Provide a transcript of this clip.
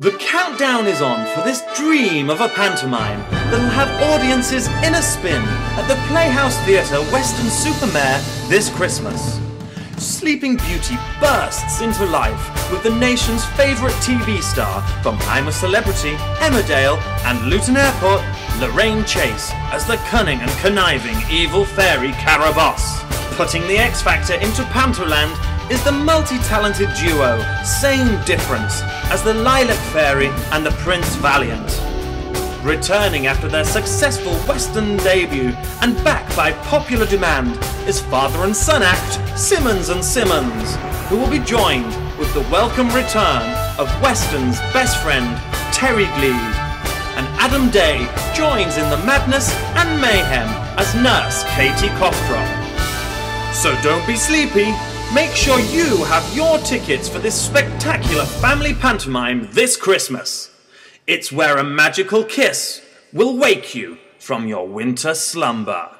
The countdown is on for this dream of a pantomime that'll have audiences in a spin at the Playhouse Theatre Western Supermare this Christmas. Sleeping Beauty bursts into life with the nation's favourite TV star from I'm a Celebrity, Emmerdale and Luton Airport, Lorraine Chase, as the cunning and conniving evil fairy Carabosse. Putting the X Factor into Pantoland is the multi-talented duo Same Difference as the Lilac Fairy and the Prince Valiant. Returning after their successful Western debut and back by popular demand is father and son act Simmons and Simmons, who will be joined with the welcome return of Western's best friend Terry Gleed, and Adam Daye joins in the madness and mayhem as nurse Katy Cough-Drop. So don't be sleepy. Make sure you have your tickets for this spectacular family pantomime this Christmas. It's where a magical kiss will wake you from your winter slumber.